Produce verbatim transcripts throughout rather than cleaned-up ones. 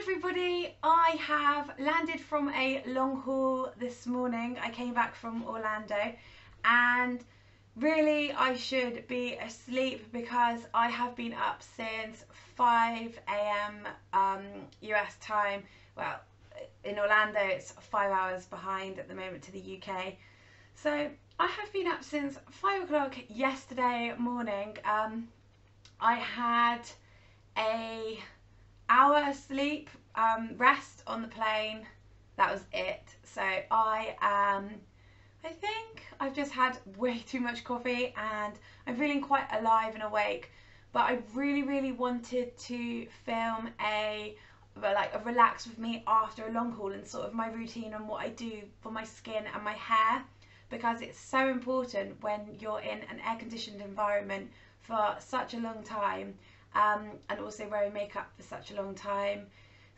everybody, I have landed from a long haul this morning. I came back from Orlando and really I should be asleep because I have been up since five A M um, U S time. Well, in Orlando it's five hours behind at the moment to the U K. So I have been up since five o'clock yesterday morning. Um, I had a hour sleep, um, rest on the plane, that was it. So I am, um, I think I've just had way too much coffee and I'm feeling quite alive and awake, but I really, really wanted to film a, like a relax with me after a long haul and sort of my routine and what I do for my skin and my hair, because it's so important when you're in an air conditioned environment for such a long time. Um, and also wearing makeup for such a long time,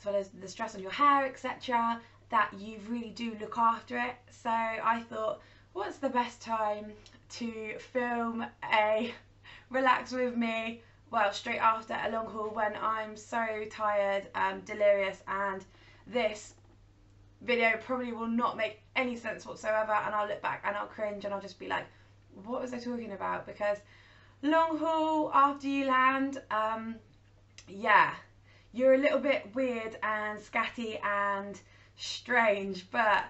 as well as the stress on your hair, et cetera, that you really do look after it. So I thought, what's the best time to film a relax with me, well, straight after a long haul when I'm so tired, um, delirious, and this video probably will not make any sense whatsoever, and I'll look back and I'll cringe and I'll just be like, what was I talking about? Because long haul after you land, um, yeah, you're a little bit weird and scatty and strange, but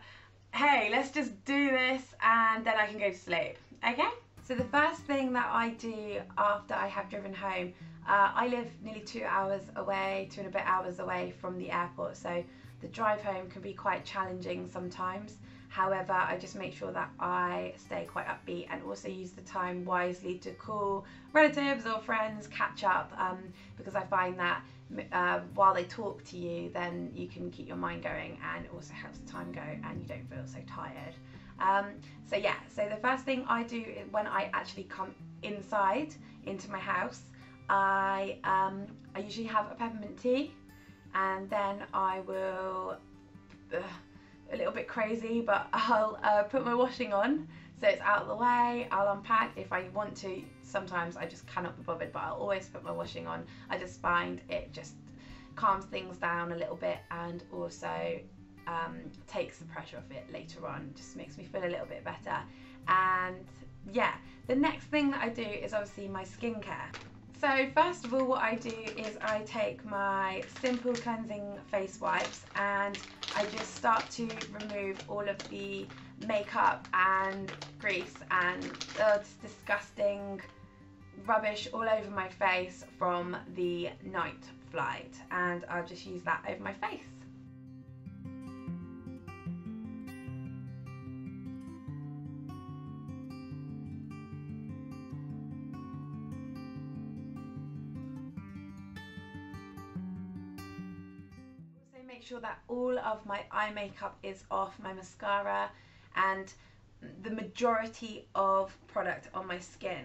hey, let's just do this and then I can go to sleep, okay? So the first thing that I do after I have driven home, uh, I live nearly two hours away, two and a bit hours away from the airport, so the drive home can be quite challenging sometimes. However, I just make sure that I stay quite upbeat and also use the time wisely to call relatives or friends, catch up, um, because I find that uh, while they talk to you, then you can keep your mind going and it also helps the time go and you don't feel so tired. Um, so yeah, so the first thing I do when I actually come inside into my house, I, um, I usually have a peppermint tea and then I will... Ugh, a little bit crazy, but I'll uh, put my washing on so it's out of the way. I'll unpack if I want to. Sometimes I just cannot be bothered, but I'll always put my washing on. I just find it just calms things down a little bit and also um, takes the pressure off it later on, just makes me feel a little bit better. And yeah, the next thing that I do is obviously my skincare. So first of all, what I do is I take my simple cleansing face wipes and I just start to remove all of the makeup and grease and uh, just disgusting rubbish all over my face from the night flight, and I'll just use that over my face. Sure that all of my eye makeup is off, my mascara and the majority of product on my skin.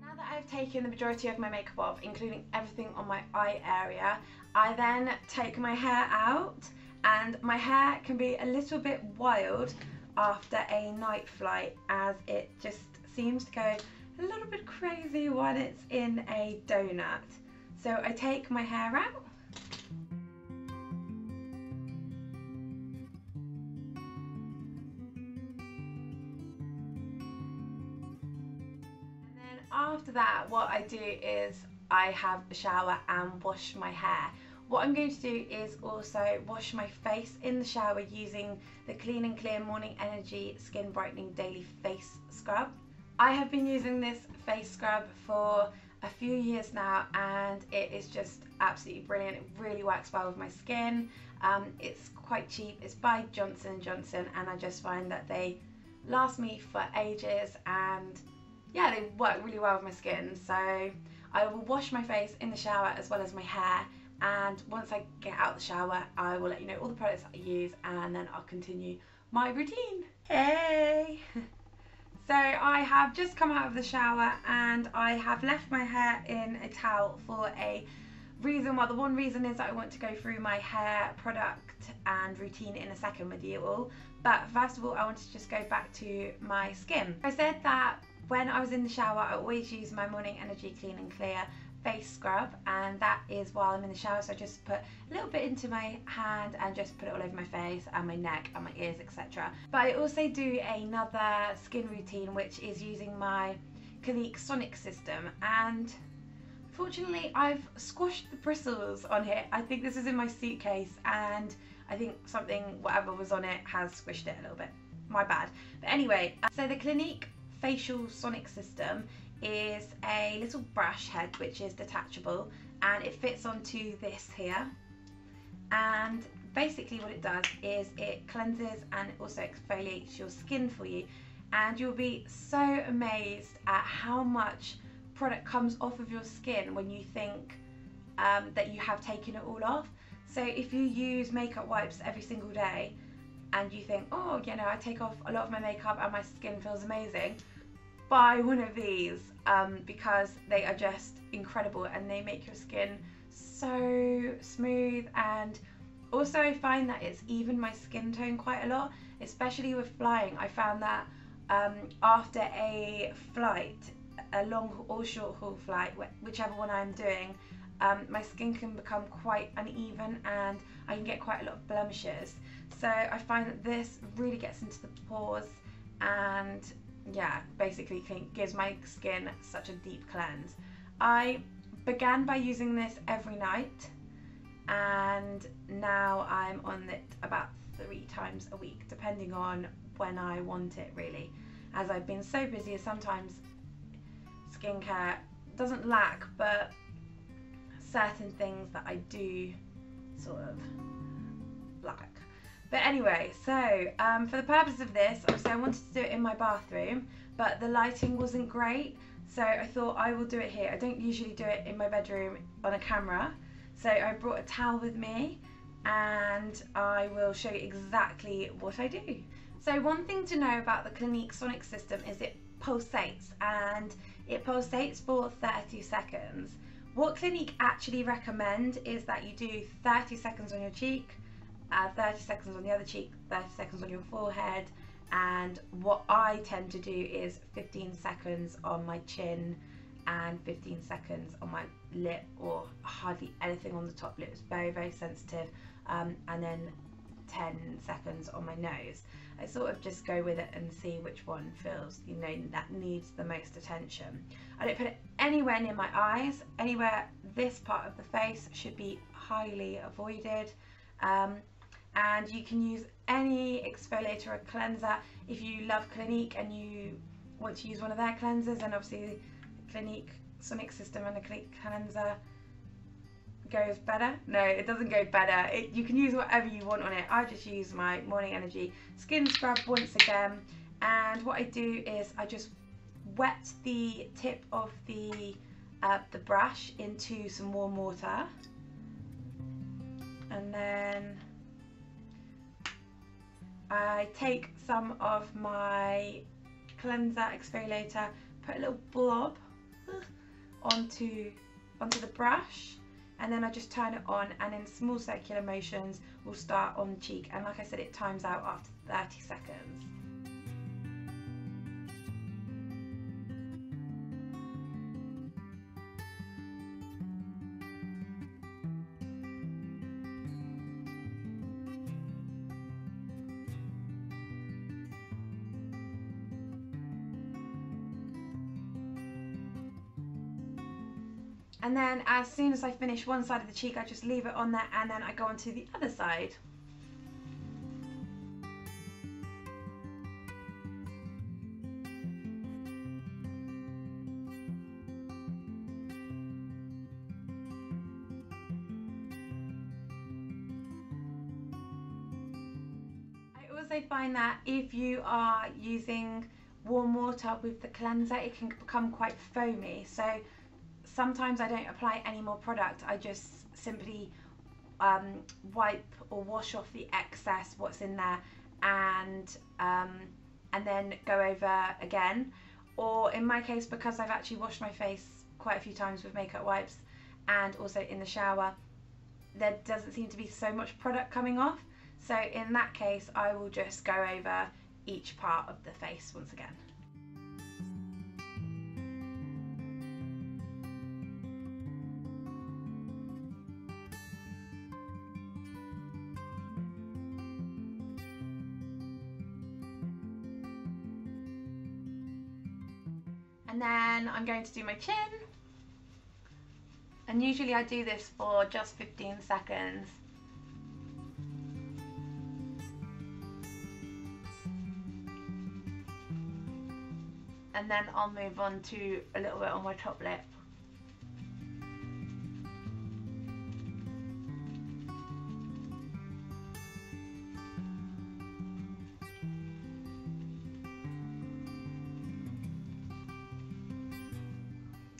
Now that I've taken the majority of my makeup off, including everything on my eye area, I then take my hair out. And my hair can be a little bit wild after a night flight, as it just seems to go a little bit crazy when it's in a donut. So I take my hair out. And then after that, what I do is I have a shower and wash my hair. What I'm going to do is also wash my face in the shower using the Clean and Clear Morning Energy Skin Brightening Daily Face Scrub. I have been using this face scrub for a few years now and it is just absolutely brilliant. It really works well with my skin. Um, it's quite cheap. It's by Johnson and Johnson and I just find that they last me for ages and yeah, they work really well with my skin. So I will wash my face in the shower as well as my hair. And once I get out the shower, I will let you know all the products that I use and then I'll continue my routine. Hey! So I have just come out of the shower and I have left my hair in a towel for a reason, well the one reason is that I want to go through my hair product and routine in a second with you all, but first of all I want to just go back to my skin. I said that when I was in the shower I always use my Morning Energy Clean and Clear face scrub, and that is while I'm in the shower, so I just put a little bit into my hand and just put it all over my face and my neck and my ears, etc. But I also do another skin routine which is using my Clinique Sonic System, and unfortunately I've squashed the bristles on here. I think this is in my suitcase and I think something, whatever was on it, has squished it a little bit, my bad. But anyway, so the Clinique Facial Sonic System is a little brush head which is detachable and it fits onto this here, and basically what it does is it cleanses and also exfoliates your skin for you, and you'll be so amazed at how much product comes off of your skin when you think um, that you have taken it all off. So if you use makeup wipes every single day and you think, oh, you know, I take off a lot of my makeup and my skin feels amazing, buy one of these um, because they are just incredible and they make your skin so smooth. And also I find that it's evened my skin tone quite a lot, especially with flying. I found that um, after a flight, a long or short haul flight, whichever one I'm doing, um, my skin can become quite uneven and I can get quite a lot of blemishes. So I find that this really gets into the pores and yeah, basically gives my skin such a deep cleanse. I began by using this every night and now I'm on it about three times a week, depending on when I want it really, as I've been so busy. Sometimes skincare doesn't lack, but certain things that I do sort of lack. But anyway, so um, for the purpose of this, obviously I wanted to do it in my bathroom, but the lighting wasn't great, so I thought I will do it here. I don't usually do it in my bedroom on a camera, so I brought a towel with me and I will show you exactly what I do. So one thing to know about the Clinique Sonic System is it pulsates, and it pulsates for thirty seconds. What Clinique actually recommend is that you do thirty seconds on your cheek, Uh, thirty seconds on the other cheek, thirty seconds on your forehead, and what I tend to do is fifteen seconds on my chin and fifteen seconds on my lip, or hardly anything on the top lip. It's very very sensitive, um, and then ten seconds on my nose. I sort of just go with it and see which one feels, you know, that needs the most attention. I don't put it anywhere near my eyes, anywhere this part of the face should be highly avoided. Um, And you can use any exfoliator or cleanser. If you love Clinique and you want to use one of their cleansers, and obviously the Clinique Sonic System and the Clinique cleanser goes better. No, it doesn't go better. It, you can use whatever you want on it. I just use my Morning Energy Skin Scrub once again, and what I do is I just wet the tip of the uh, the brush into some warm water, and then I take some of my cleanser, exfoliator, put a little blob onto onto the brush, and then I just turn it on, and in small circular motions will start on the cheek, and like I said, it times out after thirty seconds. And then as soon as I finish one side of the cheek, I just leave it on there, and then I go on to the other side. I also find that if you are using warm water with the cleanser, it can become quite foamy. So sometimes I don't apply any more product, I just simply um, wipe or wash off the excess, what's in there, and um, and then go over again. Or in my case, because I've actually washed my face quite a few times with makeup wipes and also in the shower, there doesn't seem to be so much product coming off. So in that case, I will just go over each part of the face once again. And then I'm going to do my chin. And usually I do this for just fifteen seconds. And then I'll move on to a little bit on my top lip.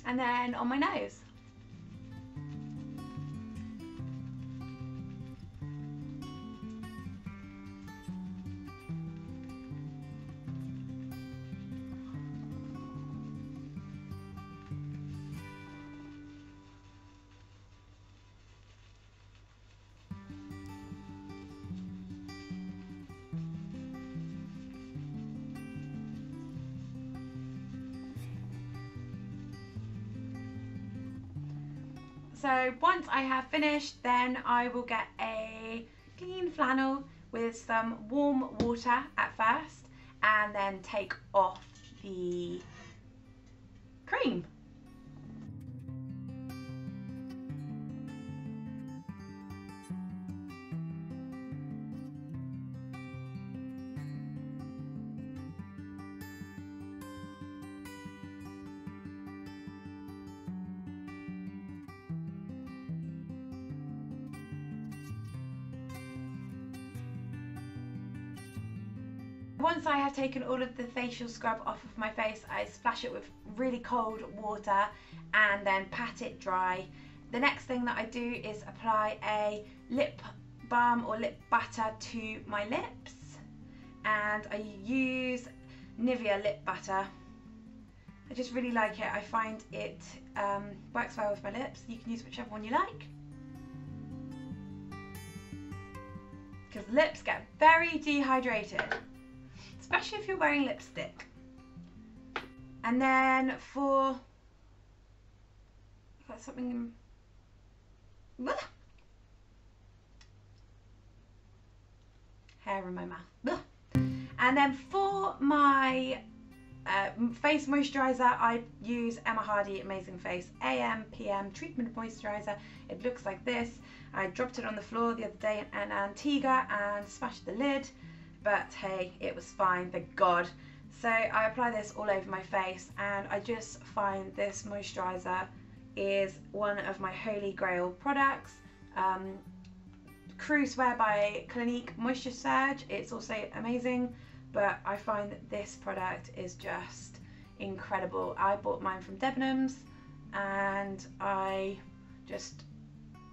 And then on my nose. So once I have finished, then I will get a clean flannel with some warm water at first and then take off the cream. Once I have taken all of the facial scrub off of my face, I splash it with really cold water and then pat it dry. The next thing that I do is apply a lip balm or lip butter to my lips, and I use Nivea lip butter. I just really like it. I find it um, works well with my lips. You can use whichever one you like, because lips get very dehydrated, especially if you're wearing lipstick. And then for, I've got something in, hair in my mouth. And then for my uh, face moisturiser, I use Emma Hardy Amazing Face A M P M Treatment Moisturiser. It looks like this. I dropped it on the floor the other day in Antigua and smashed the lid. But hey, it was fine, thank God. So I apply this all over my face, and I just find this moisturiser is one of my holy grail products. Um, Crew Swear by Clinique Moisture Surge, it's also amazing, but I find that this product is just incredible. I bought mine from Debenhams, and I just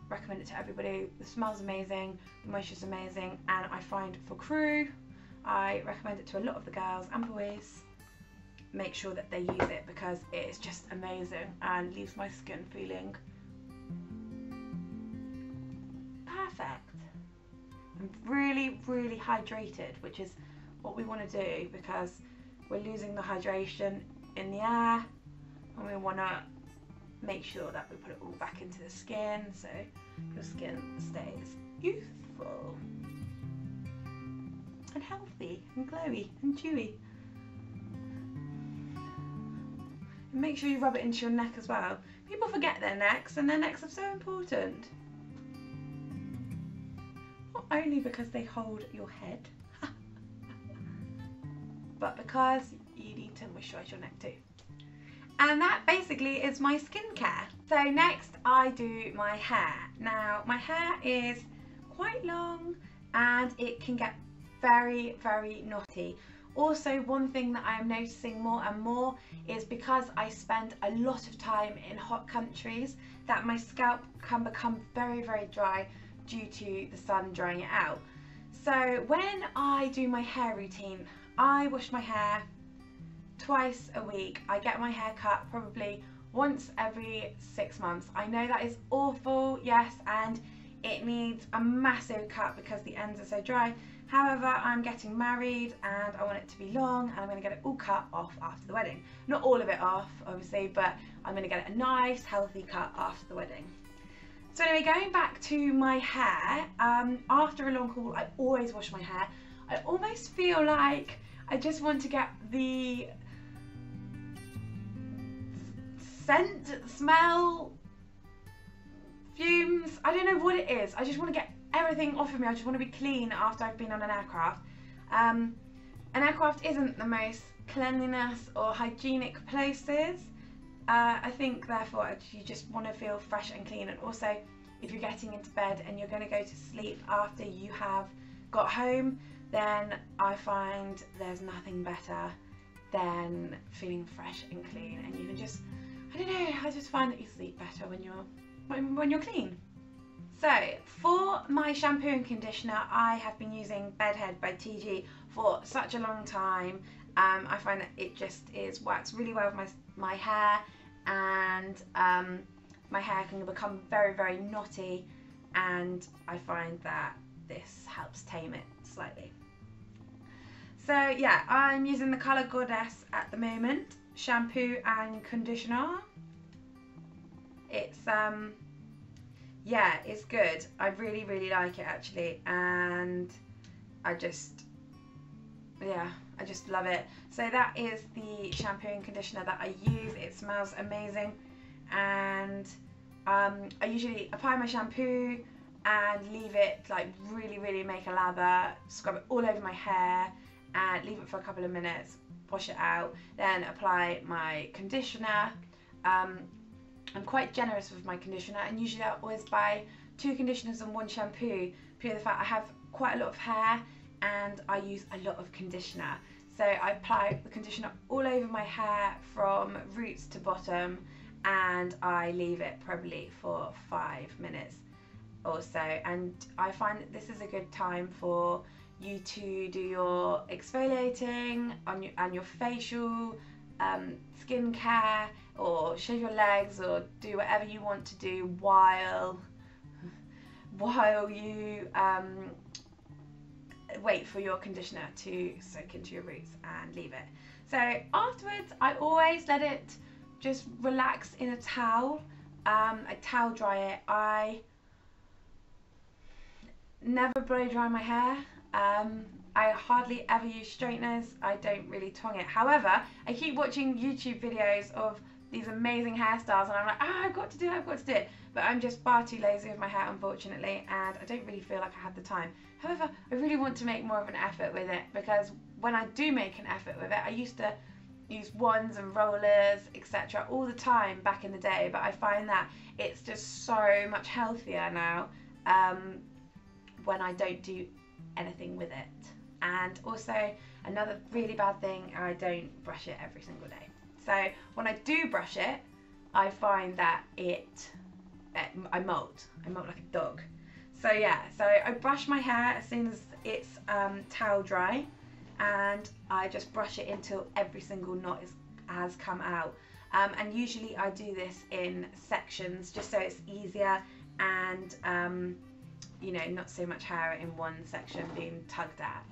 recommend it to everybody. The smell's amazing, the moisture's amazing, and I find for Crew, I recommend it to a lot of the girls and boys. Make sure that they use it because it's just amazing and leaves my skin feeling perfect. I'm really, really hydrated, which is what we want to do, because we're losing the hydration in the air and we want to make sure that we put it all back into the skin so your skin stays youthful and healthy and glowy and dewy. And make sure you rub it into your neck as well. People forget their necks, and their necks are so important. Not only because they hold your head, but because you need to moisturise your neck too. And that basically is my skincare. So next I do my hair. Now my hair is quite long and it can get very, very knotty. Also, one thing that I'm noticing more and more is because I spend a lot of time in hot countries, that my scalp can become very, very dry due to the sun drying it out. So when I do my hair routine, I wash my hair twice a week. I get my hair cut probably once every six months. I know that is awful, yes, and it needs a massive cut because the ends are so dry. However, I'm getting married and I want it to be long, and I'm going to get it all cut off after the wedding. Not all of it off, obviously, but I'm going to get it a nice, healthy cut after the wedding. So anyway, going back to my hair, um, after a long haul, I always wash my hair. I almost feel like I just want to get the scent, smell, fumes, I don't know what it is. I just want to get everything off of me. I just want to be clean after I've been on an aircraft. Um, an aircraft isn't the most cleanliness or hygienic places. Uh, I think therefore you just want to feel fresh and clean, and also if you're getting into bed and you're going to go to sleep after you have got home, then I find there's nothing better than feeling fresh and clean, and you can just, I don't know, I just find that you sleep better when you're when, when you're clean. So for my shampoo and conditioner, I have been using Bedhead by T G for such a long time. um, I find that it just is works really well with my, my hair. And um, my hair can become very, very knotty, and I find that this helps tame it slightly. So yeah, I'm using the Colour Goddess at the moment, shampoo and conditioner. It's, um, yeah, it's good. I really, really like it actually, and I just, yeah, I just love it. So that is the shampoo and conditioner that I use. It smells amazing, and um, I usually apply my shampoo and leave it, like really really make a lather, scrub it all over my hair and leave it for a couple of minutes, wash it out, then apply my conditioner. um, I'm quite generous with my conditioner, and usually I always buy two conditioners and one shampoo, due to the fact I have quite a lot of hair and I use a lot of conditioner. So I apply the conditioner all over my hair from roots to bottom, and I leave it probably for five minutes or so. And I find that this is a good time for you to do your exfoliating on your, and your facial, um, skincare, or shave your legs, or do whatever you want to do while while you um, wait for your conditioner to soak into your roots and leave it. So afterwards I always let it just relax in a towel. um, I towel dry it. I never blow dry my hair. um, I hardly ever use straighteners. I don't really tongue it. However, I keep watching YouTube videos of these amazing hairstyles and I'm like, ah, I've got to do it, I've got to do it. But I'm just far too lazy with my hair, unfortunately, and I don't really feel like I had the time. However, I really want to make more of an effort with it, because when I do make an effort with it, I used to use wands and rollers, et cetera all the time back in the day, but I find that it's just so much healthier now um, when I don't do anything with it. And also, another really bad thing, I don't brush it every single day. So when I do brush it, I find that it, I molt, I molt like a dog. So yeah, so I brush my hair as soon as it's um, towel dry, and I just brush it until every single knot is, has come out. Um, and usually I do this in sections just so it's easier, and um, you know, not so much hair in one section being tugged at.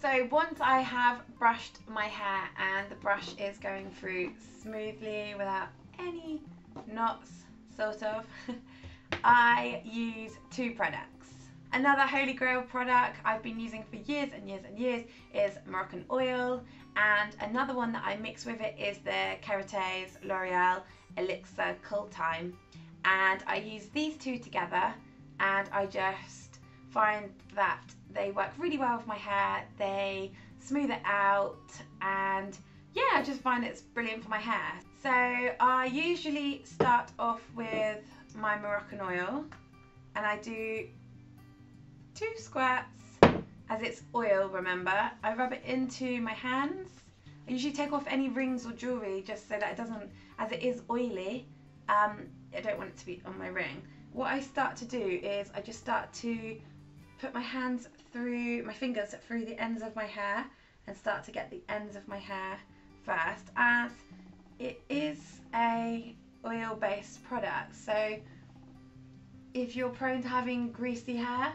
So once I have brushed my hair and the brush is going through smoothly without any knots, sort of, I use two products. Another holy grail product I've been using for years and years and years is Moroccan oil, and another one that I mix with it is the Kerastase L'Oreal Elixir Ultime, and I use these two together and I just find that they work really well with my hair, they smooth it out, and yeah, I just find it's brilliant for my hair. So I usually start off with my Moroccan oil and I do two squirts, as it's oil, remember. I rub it into my hands. I usually take off any rings or jewellery just so that it doesn't, as it is oily, um, I don't want it to be on my ring. What I start to do is I just start to put my hands through, my fingers through the ends of my hair and start to get the ends of my hair first, as it is a oil based product. So if you're prone to having greasy hair,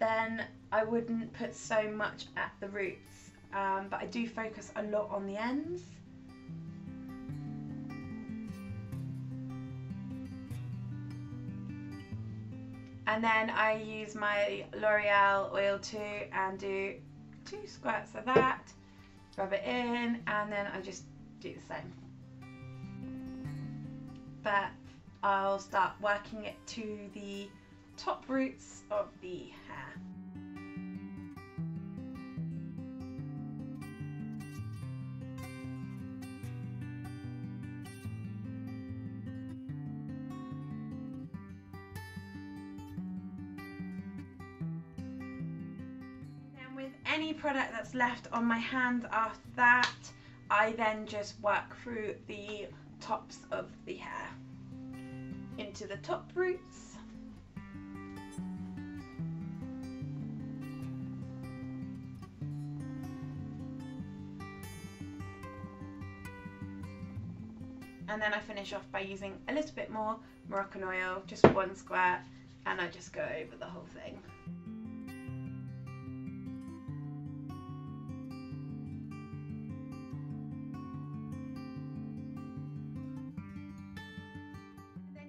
then I wouldn't put so much at the roots, um, but I do focus a lot on the ends. And then I use my L'Oreal oil too and do two squirts of that, rub it in, and then I just do the same. But I'll start working it to the top roots of the hair. Any product that's left on my hands after that, I then just work through the tops of the hair into the top roots. And then I finish off by using a little bit more Moroccan oil, just one squirt, and I just go over the whole thing.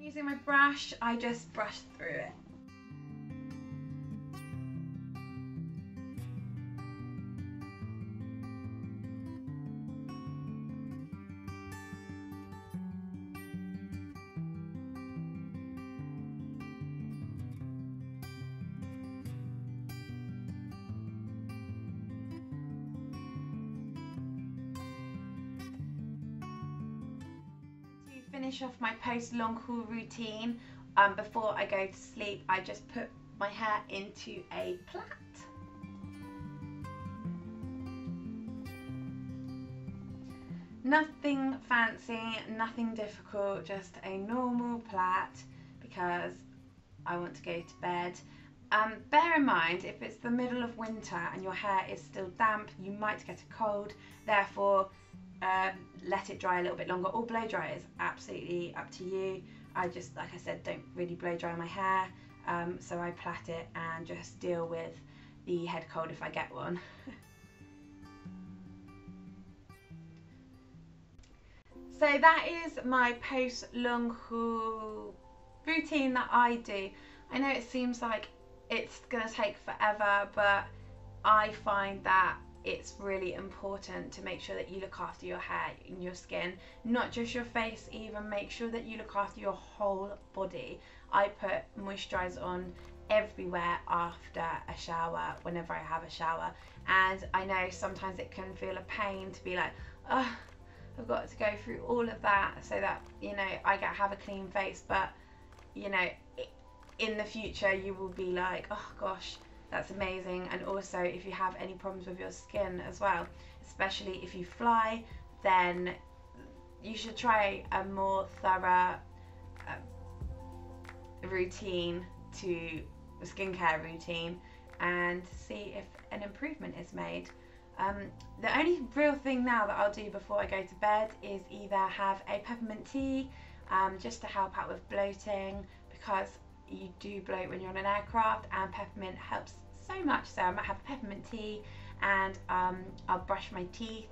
Using my brush, I just brush through it. Finish off my post long haul routine, um, before I go to sleep, I just put my hair into a plait. Nothing fancy, nothing difficult, just a normal plait because I want to go to bed. Um, bear in mind, if it's the middle of winter and your hair is still damp, you might get a cold, therefore Um, let it dry a little bit longer, or blow dry is absolutely up to you. I just, like I said, don't really blow dry my hair, um, so I plait it and just deal with the head cold if I get one. So that is my post long haul routine that I do. I know it seems like it's gonna take forever, but I find that it's really important to make sure that you look after your hair and your skin, not just your face even, make sure that you look after your whole body. I put moisturiser on everywhere after a shower, whenever I have a shower, and I know sometimes it can feel a pain to be like, oh, I've got to go through all of that so that, you know, I have a clean face, but, you know, in the future you will be like, oh gosh, that's amazing. And also if you have any problems with your skin as well, especially if you fly, then you should try a more thorough uh, routine to a skincare routine and see if an improvement is made. Um, the only real thing now that I'll do before I go to bed is either have a peppermint tea, um, just to help out with bloating, because you do bloat when you're on an aircraft and peppermint helps so much. So I might have a peppermint tea and um, I'll brush my teeth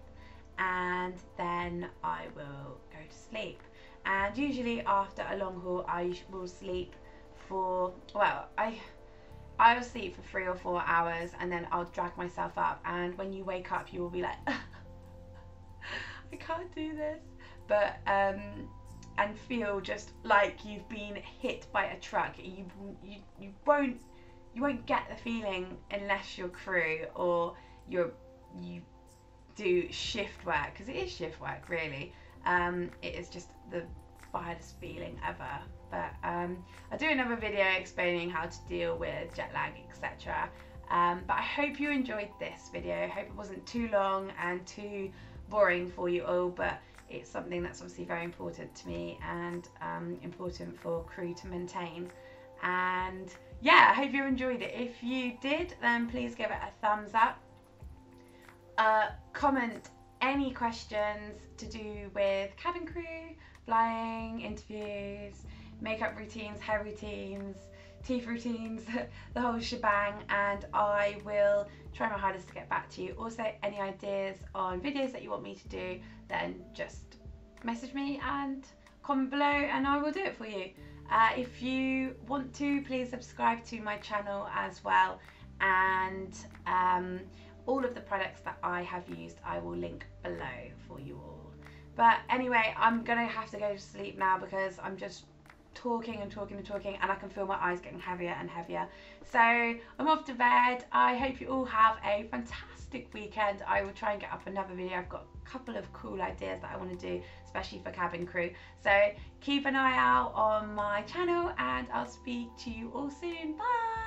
and then I will go to sleep. And usually after a long haul I will sleep for, well, I I'll sleep for three or four hours and then I'll drag myself up, and when you wake up you will be like I can't do this, but um and feel just like you've been hit by a truck. You you you won't you won't get the feeling unless you're crew or you're you do shift work, because it is shift work really. Um, it is just the vilest feeling ever. But um, I'll do another video explaining how to deal with jet lag, et cetera. Um, but I hope you enjoyed this video. I hope it wasn't too long and too boring for you all, but it's something that's obviously very important to me and um, important for crew to maintain. And yeah, I hope you enjoyed it. If you did, then please give it a thumbs up. Uh, comment any questions to do with cabin crew, flying, interviews, makeup routines, hair routines, teeth routines, the whole shebang, and I will try my hardest to get back to you. Also, any ideas on videos that you want me to do, then just message me and comment below and I will do it for you. Uh, if you want to, please subscribe to my channel as well, and um, all of the products that I have used I will link below for you all. But anyway, I'm gonna have to go to sleep now because I'm just talking and talking and talking and I can feel my eyes getting heavier and heavier. So I'm off to bed. I hope you all have a fantastic weekend. I will try and get up another video. I've got a couple of cool ideas that I want to do, especially for cabin crew. So keep an eye out on my channel and I'll speak to you all soon. Bye!